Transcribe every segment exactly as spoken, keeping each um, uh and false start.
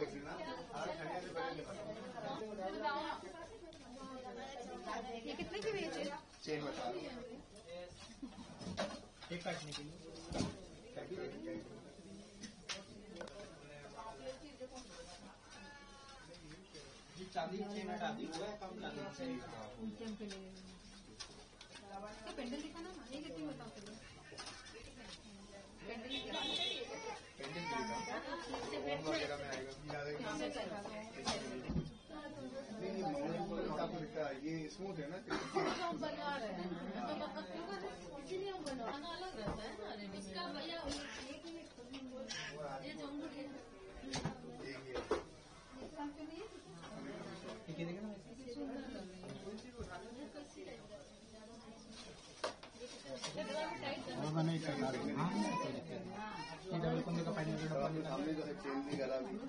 ये कितने की बेचे? चेन बता एक काटने के लिए। चांदी चेन हटा दी हुआ है, कम चांदी चेन के लिए पेंडल दिखाना ना। ये कितनी बताओ पेंडल ये स्मूथ है ना, बना रहे हैं बनाना अलग रहता है ना। इसका भैया एक मिनट का पानी सामने जो है चेंज भी करा हेलो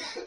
चलो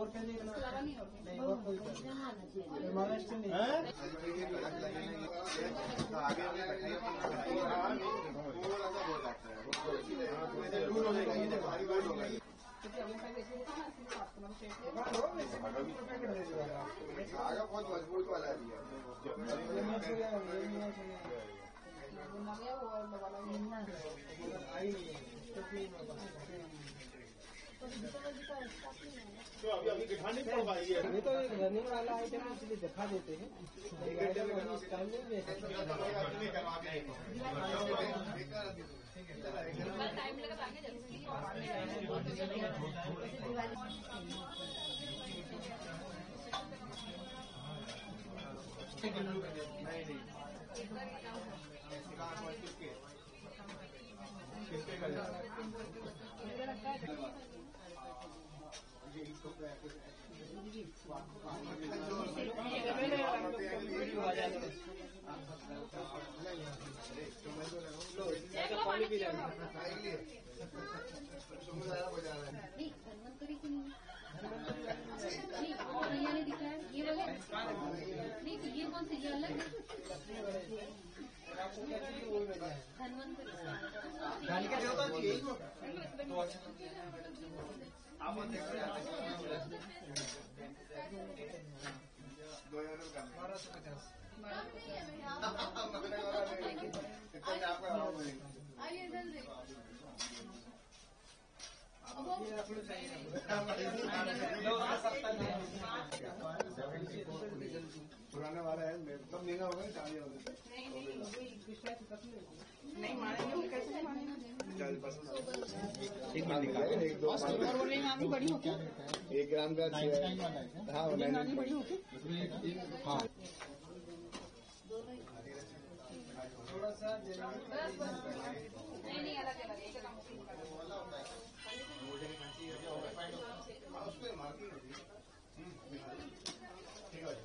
और पहले महाराष्ट्र में आगे बहुत मजबूत वाला है तो अभी अभी दिखा नहीं पड़ पाई है। नहीं तो एक रनिंग वाला आइटम है इसलिए दिखा देते हैं। पुराना वाला है, कम महंगा होगा। नहीं मानेंगे कैसे मानेंगे? एक दो नानी बड़ी होती है, एक ग्राम का नानी बड़ी होती है थोड़ा सा नहीं नहीं अलग अलग एक नाम वाला होता है ठीक है।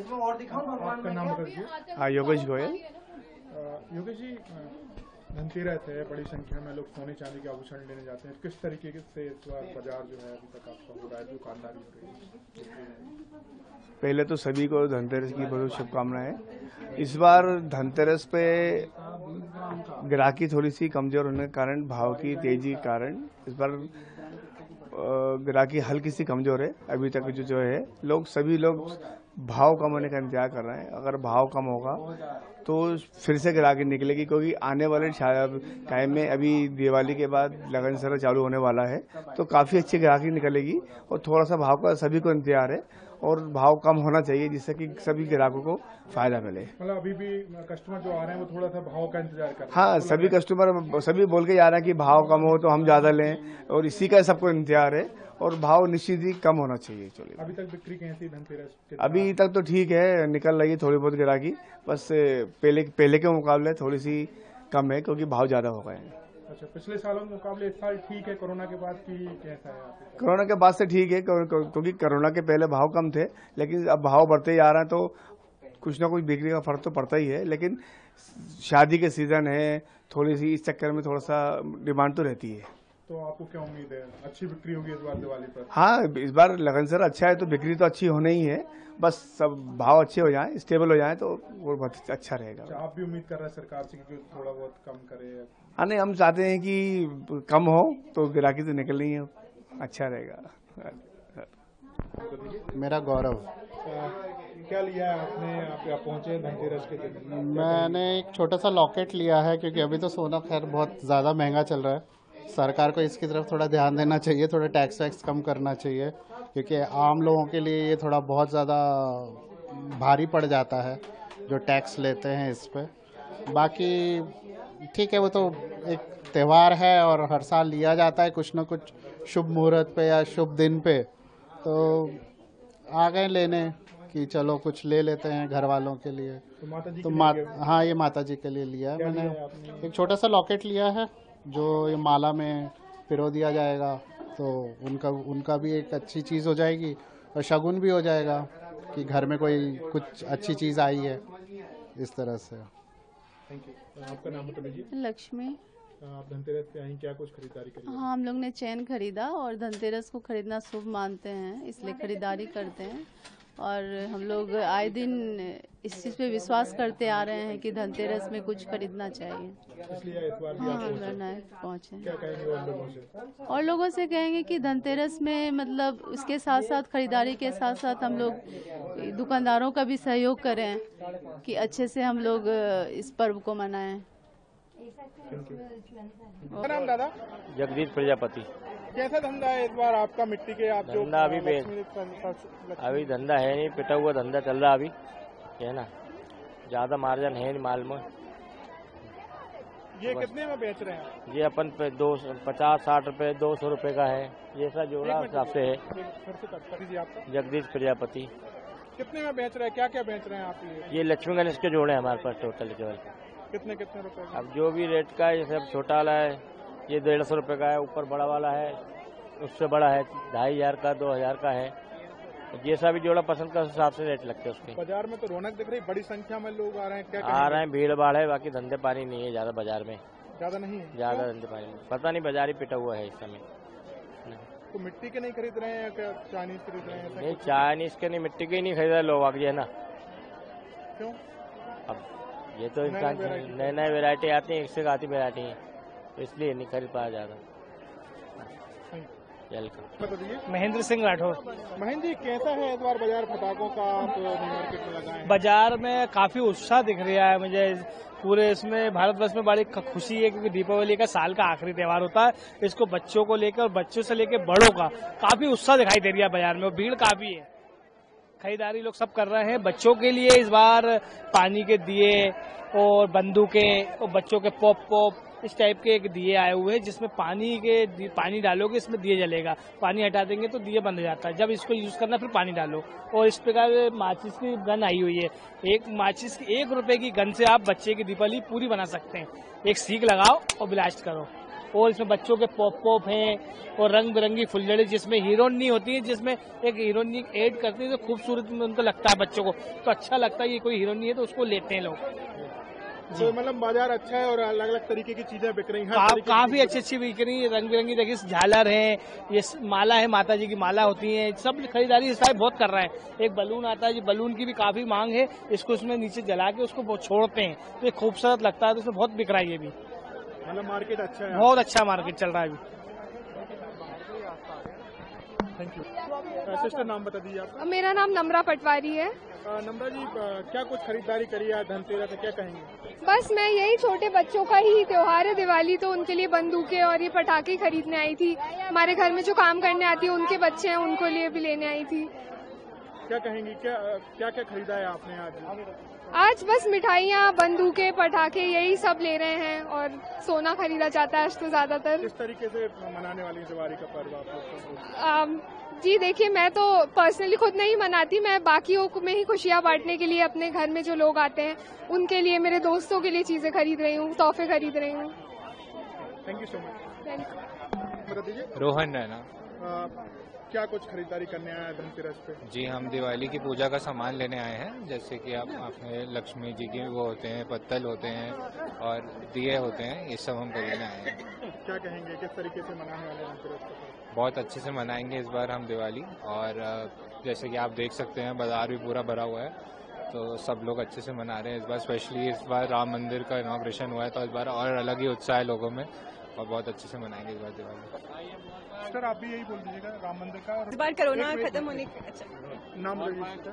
इसमें और दिखाओ भगवान का नाम बताइए। हाँ योगेश गोयल। योगेश जी, धनतेरस है, बड़ी संख्या में लोग सोने चांदी के आभूषण लेने जाते हैं, किस तरीके से इस बार बाजार जो है अभी तक आपका हो रहा है, दुकानदारी हो रही है? पहले तो सभी को धनतेरस की बहुत शुभकामनाएं। इस बार धनतेरस पे ग्राहकी थोड़ी सी कमजोर होने के कारण, भाव की तेजी के कारण इस बार ग्राहकी हल्की सी कमजोर है। अभी तक जो जो है लोग सभी लोग भाव कम होने का इंतजार कर रहे हैं। अगर भाव कम होगा तो फिर से ग्राहकी निकलेगी, क्योंकि आने वाले टाइम में अभी दिवाली के बाद लगन सर्व चालू होने वाला है, तो काफ़ी अच्छी ग्राहकी निकलेगी और थोड़ा सा भाव का सभी को इंतजार है और भाव कम होना चाहिए जिससे कि सभी ग्राहकों को फायदा मिले। मतलब अभी भी कस्टमर जो आ रहे हैं वो थोड़ा सा भाव का इंतजार कर रहे हैं। हाँ, सभी कस्टमर सभी बोल के जा रहे हैं कि भाव कम हो तो हम ज़्यादा लें, और इसी का सबको इंतजार है और भाव निश्चित ही कम होना चाहिए। चलिए अभी तक बिक्री कैसी धनतेरस? अभी तक तो ठीक है, निकल रही है थोड़ी बहुत ग्राहकी, बस पहले पहले के मुकाबले थोड़ी सी कम है क्योंकि भाव ज़्यादा हो गए हैं। अच्छा, पिछले सालों के मुकाबले इस साल ठीक है? कोरोना के बाद की कैसा है? कोरोना के बाद से ठीक है, क्योंकि कोरोना के पहले भाव कम थे, लेकिन अब भाव बढ़ते ही आ रहे हैं तो कुछ ना कुछ बिक्री का फर्क तो पड़ता ही है। लेकिन शादी के सीजन है, थोड़ी सी इस चक्कर में थोड़ा सा डिमांड तो रहती है। तो आपको क्या उम्मीद है, अच्छी बिक्री होगी इस बार दिवाली पर? हाँ, इस बार लगन सर अच्छा है तो बिक्री तो अच्छी होनी ही है, बस सब भाव अच्छे हो जाएं, स्टेबल हो जाएं तो वो बहुत अच्छा रहेगा। आप भी उम्मीद कर रहे हैं सरकार से कि थोड़ा बहुत कम करे? हाँ नहीं, हम चाहते हैं कि कम हो तो गिराकी तो निकलनी है, अच्छा रहेगा। मेरा गौरव। क्या लिया आपने, आप क्या पहुंचे धनतेरस के दिन? मैंने एक छोटा सा लॉकेट लिया है, क्योंकि अभी तो सोना खैर बहुत ज़्यादा महंगा चल रहा है। सरकार को इसकी तरफ थोड़ा ध्यान देना चाहिए, थोड़ा टैक्स वैक्स कम करना चाहिए, क्योंकि आम लोगों के लिए ये थोड़ा बहुत ज़्यादा भारी पड़ जाता है जो टैक्स लेते हैं इस पे। बाकी ठीक है, वो तो एक त्यौहार है और हर साल लिया जाता है कुछ ना कुछ शुभ मुहूर्त पे या शुभ दिन पे, तो आ गए लेने कि चलो कुछ ले लेते हैं घर वालों के लिए। तो माता जी, तो मा... हाँ ये माता जी के लिए लिया है मैंने, एक छोटा सा लॉकेट लिया है जो ये माला में पिरो दिया जाएगा, तो उनका उनका भी एक अच्छी चीज़ हो जाएगी और शगुन भी हो जाएगा कि घर में कोई कुछ अच्छी चीज़ आई है, इस तरह से। Thank you. आपका नाम बता दीजिए। लक्ष्मी। आप धनतेरस पे आई, क्या कुछ खरीदारी करी? हाँ, हम लोग ने चैन खरीदा, और धनतेरस को खरीदना शुभ मानते हैं इसलिए खरीदारी करते हैं, और हम लोग आए दिन इस चीज़ पे विश्वास करते आ रहे हैं कि धनतेरस में कुछ खरीदना चाहिए, इसलिए इस बार भी पहुँचे। और लोगों से कहेंगे कि धनतेरस में मतलब उसके साथ साथ खरीदारी के साथ साथ हम लोग दुकानदारों का भी सहयोग करें कि अच्छे से हम लोग इस पर्व को मनाएं। नाम दादा? जगदीश प्रजापति। कैसा धंधा है इस बार आपका मिट्टी के? आप जो धंधा अभी अभी धंधा है नहीं, पिटा हुआ धंधा चल रहा अभी है ना, ज्यादा मार्जिन है नहीं माल में। ये कितने में बेच रहे हैं? ये अपन पे दो पचास साठ रूपए दो सौ रूपये का है, ये सब जोड़ा हिसाब से है। जगदीश प्रजापति। कितने में बेच रहे हैं, क्या क्या बेच रहे हैं आप? ये लक्ष्मी गणेश के जोड़े हमारे पास टोटल। केवल कितने कितने रुपए? अब जो भी रेट का है, जैसे अब छोटा वाला है ये डेढ़ सौ रुपये का है, ऊपर बड़ा वाला है उससे बड़ा है ढाई हजार का, दो हजार का है, जैसा भी जोड़ा पसंद का हिसाब से रेट लगते हैं उसके। बाजार में तो रौनक दिख रही, बड़ी संख्या में लोग आ रहे हैं। क्या आ रहे हैं? भीड़ भाड़ है, बाकी धंधे पानी नहीं है ज्यादा बाजार में। ज्यादा नहीं? ज्यादा धंधे पानी नहीं, पता नहीं बाजार ही पिटा हुआ है इस समय। तो मिट्टी के नहीं खरीद रहे हैं क्या चाइनीज खरीद रहे हैं? नहीं, चाइनीज के नहीं, मिट्टी के ही नहीं खरीद रहे लोग आगे, है ना। क्यों? अब ये तो इंसान नए नए वेरायटी आती है, एक से आती वेरायटी है, तो इसलिए नहीं खरीद पाया ज्यादा। महेंद्र सिंह राठौर। महेंद्र जी, कैसा है इस बार बाजार पटाखों का, तो मार्केट में लगा है? बाजार में काफी उत्साह दिख रहा है मुझे, पूरे इसमें भारतवर्ष में बड़ी खुशी है, क्योंकि दीपावली का साल का आखिरी त्यौहार होता है, इसको बच्चों को लेकर और बच्चों से लेकर बड़ों का काफी उत्साह दिखाई दे रहा है बाजार में, और भीड़ काफी है, खरीदारी लोग सब कर रहे हैं। बच्चों के लिए इस बार पानी के दिए और बंदूकें और बच्चों के पॉप पॉप इस टाइप के एक दिए आए हुए हैं, जिसमें पानी के पानी डालोगे इसमें दिए जलेगा, पानी हटा देंगे तो दिए बंद हो जाता है, जब इसको यूज करना फिर पानी डालो। और इस प्रकार माचिस की गन आई हुई है, एक माचिस की एक रुपए की गन से आप बच्चे की दीपावली पूरी बना सकते हैं, एक सीख लगाओ और ब्लास्ट करो। और इसमें बच्चों के पॉप पॉप हैं और रंग बिरंगी फुलझड़ी जिसमें हीरोइनी होती है, जिसमें एक हीरोइनी ऐड करती है तो खूबसूरत उनको लगता है बच्चों को, तो अच्छा लगता है ये कोई हीरोइनी है तो उसको लेते हैं लोग। तो मतलब बाजार अच्छा है और अलग अलग तरीके की चीजें बिक रही हैं। आप काफी अच्छी अच्छी बिक रही है, रंग बिरंगी देखिए झालर है, ये माला है, माता जी की माला होती है, सब खरीदारी इस टाइप बहुत कर रहे हैं। एक बलून आता है जी, बलून की भी काफी मांग है, इसको उसमें नीचे जला के उसको छोड़ते हैं तो ये खूबसूरत लगता है, तो उसमें बहुत बिक रहा है। ये भी मतलब मार्केट अच्छा है, बहुत अच्छा मार्केट चल रहा है अभी। Thank you. सिस्टर नाम बता दीजिए आपका। मेरा नाम नम्रा पटवारी है। नम्रा जी क्या कुछ खरीदारी करी है धनतेरस, क्या कहेंगे? बस मैं यही छोटे बच्चों का ही त्योहार है दिवाली, तो उनके लिए बंदूकें और ये पटाखे खरीदने आई थी। हमारे घर में जो काम करने आती है उनके बच्चे हैं, उनको लिए भी लेने आई थी। क्या कहेंगी, क्या क्या क्या खरीदा है आपने आज? आज बस मिठाइयाँ, बंदूकें, पटाखे यही सब ले रहे हैं और सोना खरीदा जाता है आज तो ज्यादातर। किस तरीके से मनाने वाली दिवाली का पर्व? जी देखिए, मैं तो पर्सनली खुद नहीं मनाती, मैं बाकियों में ही खुशियाँ बांटने के लिए अपने घर में जो लोग आते हैं उनके लिए, मेरे दोस्तों के लिए चीजें खरीद रही हूँ, तोहफे खरीद रही हूँ। Thank you so much. Rohan है ना, क्या कुछ खरीदारी करने आए धनतेरस पे? जी हम दिवाली की पूजा का सामान लेने आए हैं, जैसे कि आप आपने लक्ष्मी जी के वो होते हैं, पत्तल होते हैं और दिए होते हैं, ये सब हम खरीदने आए हैं। क्या कहेंगे, किस तरीके से मनाने वाले धनतेरस? बहुत अच्छे से मनाएंगे इस बार हम दिवाली, और जैसे कि आप देख सकते हैं बाजार भी पूरा भरा हुआ है, तो सब लोग अच्छे से मना रहे हैं इस बार। स्पेशली इस बार राम मंदिर का इनॉग्रेशन हुआ है, तो इस बार और अलग ही उत्साह है लोगों में और बहुत अच्छे से मनाएंगे इस बार दिवाली। सर आप भी यही बोल दीजिएगा राम मंदिर का। इस बार कोरोना खत्म होने के अच्छा नाम रजिस्टर।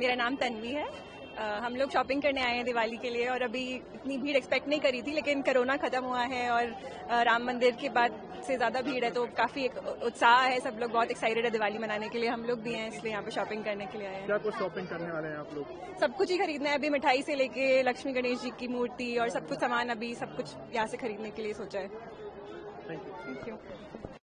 मेरा नाम तन्वी है। आ, हम लोग शॉपिंग करने आए हैं दिवाली के लिए और अभी इतनी भीड़ एक्सपेक्ट नहीं करी थी, लेकिन कोरोना खत्म हुआ है और आ, राम मंदिर के बाद से ज्यादा भीड़ है, तो काफी एक उत्साह है, सब लोग बहुत एक्साइटेड है दिवाली मनाने के लिए। हम लोग भी हैं, इसलिए यहाँ पे शॉपिंग करने के लिए आए हैं। क्या कुछ शॉपिंग करने वाले हैं आप लोग? सब कुछ ही खरीदना है अभी, मिठाई से लेके लक्ष्मी गणेश जी की मूर्ति और सब कुछ सामान, अभी सब कुछ यहाँ से खरीदने के लिए सोचा है। Thank you.